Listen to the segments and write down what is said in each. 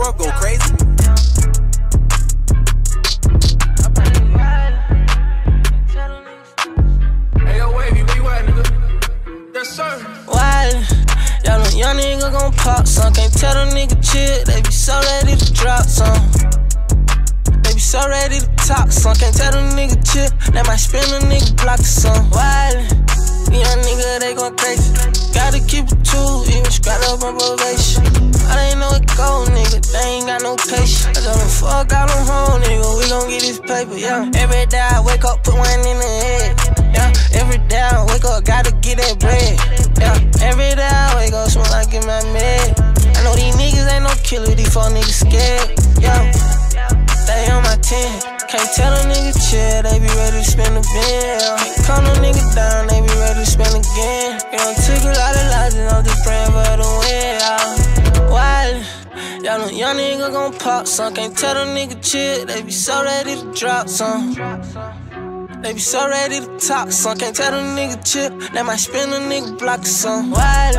Grow up, go crazy. Hey, yo, Wavy, where you at, nigga? Yes, sir. Why? Y'all know young nigga gon' pop some. Can't tell them nigga shit. They be so ready to drop some. They be so ready to talk some. Can't tell them nigga shit. They might spin a nigga block some. Why? Young nigga, they gon' crazy. Gotta keep it true, even scratch up on probation. I ain't know it go, nigga, they ain't got no patience. I don't fuck out on home, nigga, we gon' get this paper, yeah. Every day I wake up, put one in the head, yeah. Every day I wake up, gotta get that bread, yeah. Every day I wake up, smoke like in my med. I know these niggas ain't no killer, these four niggas scared, yeah. They on my team. Can't tell a nigga chill, they be ready to spend a bill. Calm a nigga down, they be ready to spend again. You know, took a lot of lies and I'm just praying for the win, y'all. Why? Y'all know young nigga gon' pop some. Can't tell a nigga chill, they be so ready to drop some. They be so ready to talk some. Can't tell a nigga chill, they might spin a nigga block some. Why?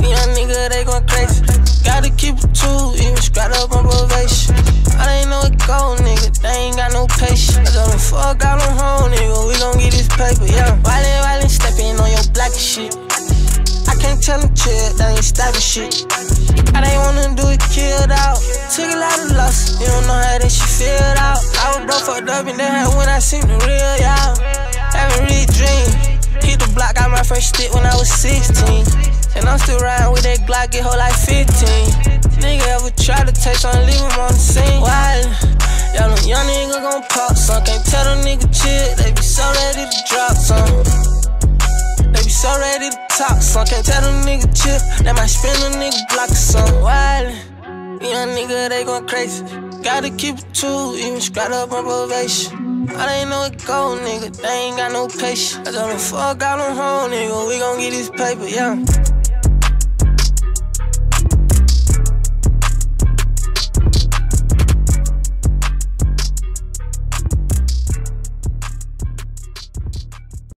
Young nigga, they gon' crazy. Gotta keep it true, even scratch up on probation. I ain't know it go, nigga, they ain't got no patience. I don't fuck out on home, nigga, we gon' get this paper, yeah. Wildin', steppin' on your black shit. I can't tell them chill, they ain't stoppin' shit. I ain't wanna do it, killed out. Took a lot of losses, you don't know how that shit filled out. I was broke, fucked up, and then when I seen the real, y'all. Haven't really dreamed. Hit the block, got my first stick when I was 16. And I'm still riding with that Glock, get whole like 15. Nigga ever try to taste on, leave him on the scene. Why? Y'all know young nigga gon' pop some. Can't tell them nigga shit, they be so ready to drop some. They be so ready to talk some. Can't tell them nigga shit, they might spin a nigga block some. Why? Young nigga, they gon' crazy. Gotta keep it true, even scratch up on probation. I ain't know it go, nigga, they ain't got no patience. I don't fuck out on home, nigga, we gon' get this paper, yeah.